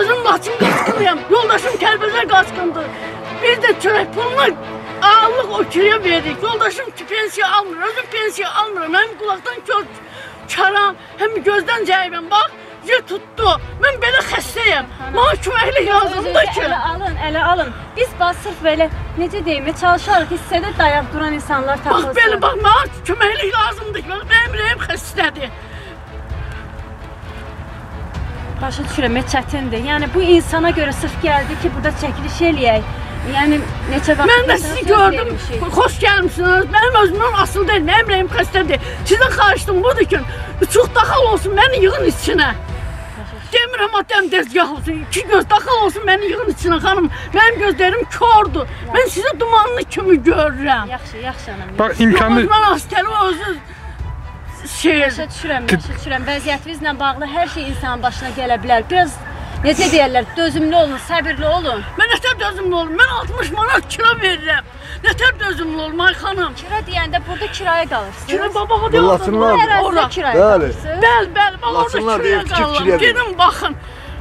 özüm laçın kaskınıyam. Yoldaşım kərbəzər kaskındır. Bir de çörək pulunu ağırlıq o kiriyə veririk. Yoldaşım pensiya almır, özüm pensiya almıram. Hem kulaktan kör çaram, hem gözden cahibim. Bak, yer tuttu. Ben böyle xəstəyəm. Bana köməkli yazımdır ki. Elə alın. Biz bak sırf böyle, necə deyim, çalışarız, hissədə dayaq duran insanlar takılsın. Bak böyle, bak, bana köməkli lazımdır ki. Benim rəyim xəstədir. Başa düşürəm, çətindir. Yəni bu insana göre sırf geldi ki burada çəkiliş eləyək. Yəni neçə vaxt mən də sizi gördüm. Xoş gəlmişsiniz. Mənim özümün asıl deyil, mənim rəyim xəstədir. Sizə xahişim budur ki, çox daxal olsun, məni yığın içinə. Demirəm atam dəzgah olsun. İki göz daxal olsun, məni yığın içinə xanım. Mənim gözlərim kördur. Mən sizi dumanlı kimi görürəm. Yaxşı hanım. Bax imkanı. Mən hastəli özünüz. Başa düşürəm. Vəziyyətinizlə bağlı hər şey insanın başına gələ bilər. Biraz necə deyirlər, dözümlü olun, səbirli olun. Mən nətər dözümlü olum? Mən 60 manat kira verirəm. Nətər dözümlü olum ay xanım? Kira deyəndə burada kiraya qalırsınız. Kira babağa deyəndə burada ərazdə kiraya qalırsınız. Bəli, orada kiraya qalırlar. Gedin baxın.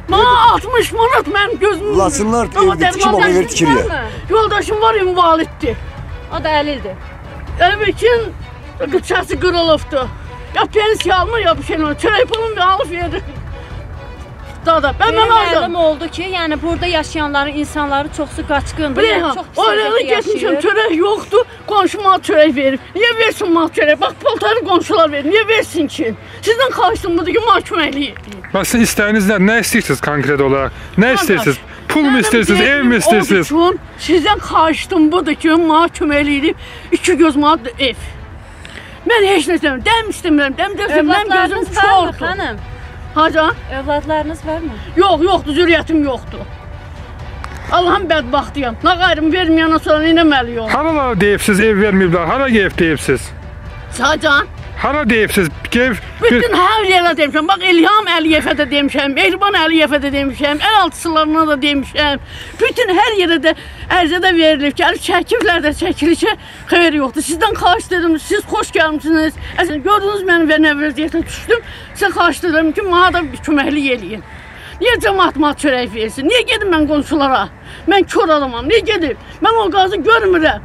Bana 60 manat mənim gözümün. Lasınlar evdə tikim ona ver tikiriyə. Yoldaşım var, invaliddir. O da əlildir. Əvəkin qıçası qırılıbdır. Ya pensiya alma, ya bir şey olma. Çörək pulunu alıb yedik. Dada, ben məlum oldu ki, yəni burada yaşayanların insanları çoxsu qaçqındır. Bileyha, oraya getmişim, çörək yoxdur, qonşu mal çörək verir. Niyə versin mal çörək? Bax, poltarı qonşular verir, niyə versin ki? Sizdən xahişim budur ki, mal köməkliyi. Bax, sizin istəyinizdən nə istəyirsiniz konkret olaraq? Nə istəyirsiniz? Pul mu istəyirsiniz, ev mi istəyirsiniz? Sizdən xahişim budur ki, mal köməkliyi, iki göz mal ev. Mən heç nə istəmirəm, dəm istəmirəm, mən gözüm çoxdur. Xanım. Haca? Övladlarınız var mı? Yoxdur, zürriyyətim yoxdur. Allah'ım bədbaxtıyam. Nə qayrım verməyəndən sonra nə məliyəm? Haralara deyibsiz, ev verməyiblər, hara ev deyibsiz? Haca? Hara deyibsiz? Bütün hər yerə demişəm, bax İlham Əliyevə də demişəm, Mehriban Əliyevə də demişəm, əl altısılarına da demişəm. Bütün hər yerə də ərzədə verilib ki, çəkiblər də çəkilişə xeyri yoxdur. Sizdən xahiş edirəm, siz xoş gəlmişsiniz. Əslən, gördünüz mənim və nəvrəziyyətə düşdüm, sizə xahiş edirəm ki, mənə da köməklik eləyin. Niyə cəmat çörək versin? Niyə gedim mən qonşulara? Mən kör adamam, niyə gedim? Mən o qazı görmürəm.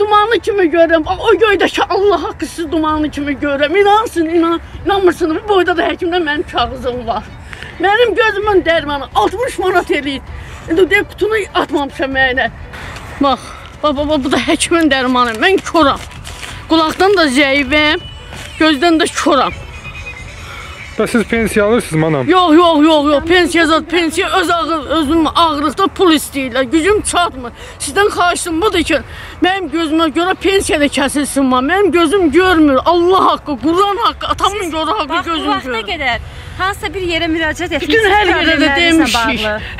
Dumanlı kimi görürəm, o göydəki Allah haqqı siz dumanlı kimi görürəm. İnanmırsınız, bu boyda da həkimdən mənim kağızım var. Mənim gözümün dərmanı 60 manat eləyir. İndi deyək, qutunu atmamışam mənə. Bax, bu da həkimin dərmanı, mən koram. Qulaqdan da zəifəm, gözdən də koram. Siz pensiya alırsınız manam? Yox, pensiya özüm ağırlıqda pul istəyirlər, gücüm çatmır. Sizdən xahişim budur ki, mənim gözümə görə pensiyada kəsilsin man, mənim gözüm görmür, Allah haqqı, Quran haqqı, atamın görə haqqı gözüm görür. Bax, bu vaxta qədər hansısa bir yerə müraciət etmişsiniz,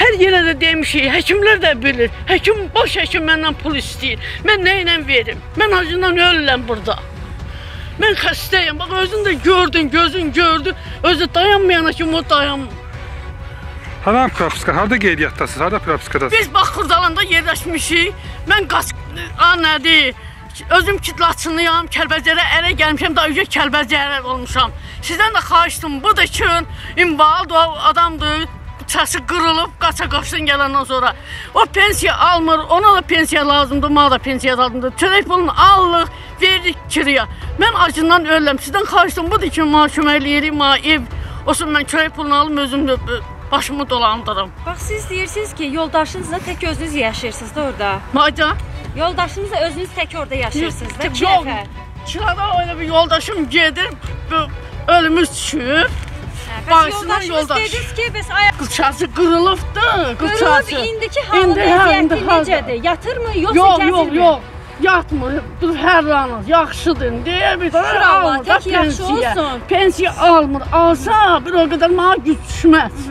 hər yerə də demişik, həkimlər də bilir, baş həkim məndən pul istəyir, mən nə ilə verim, mən acından ölürəm burada. Mən xəstəyəm, bax özün də gördün, gözün gördü, özü dayanmayana kimi o dayanmır. Haram propiska, harada qeydiyyatdasınız, harada propiskadasınız? Biz bax Xırdalanda yerləşmişik, mən özüm kitlaçınıyam, Kəlbəzərə ələ gəlmişəm, daha yücə Kəlbəzərə olmuşam. Sizdən də xahişim budur ki, invalid adamdır, səsi qırılıb, qaça-qaçdan gələndən sonra. O pensiya almır, ona da pensiya lazımdır, bana da pensiya lazımdır. Çörək pulunu alırıq, veririk kiraya. Mən acından ölürəm, sizdən xahişim budur ki, mənə köməklik eləyir, mənə ev. Olsun, mən çörək pulunu alım, özümlə başımı dolandırım. Bax, siz deyirsiniz ki, yoldaşınızla tək özünüz yaşayırsınız da orada. Maca? Yoldaşınızla özünüz tək orada yaşayırsınız da, bir dəfə. Kirada oyna bir yoldaşım gedir, ölümüz düşür. Bəs yoldaşımız dediniz ki, bəs ayaq... Qıçası qırılıbdır, qıçası. Qırılıb, indiki halı vəziyyəti necədir? Yatır mı, yoxsa gəzir mi? Yox, yatmır, dur hər anız, yaxşıdır, deyə bir sürü almır da pensiya. Pensiya almır, alsa bir o qədər mənə güc düşməz.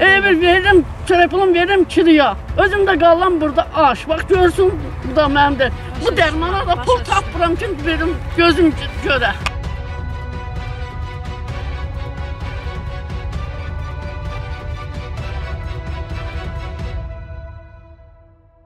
Elə bir verirəm, çörək pulunu verirəm kiraya. Özüm də qalıram burada aş, bax görsün, bu da mənimdir. Bu dərmana da pul tapıram ki, gözüm görə.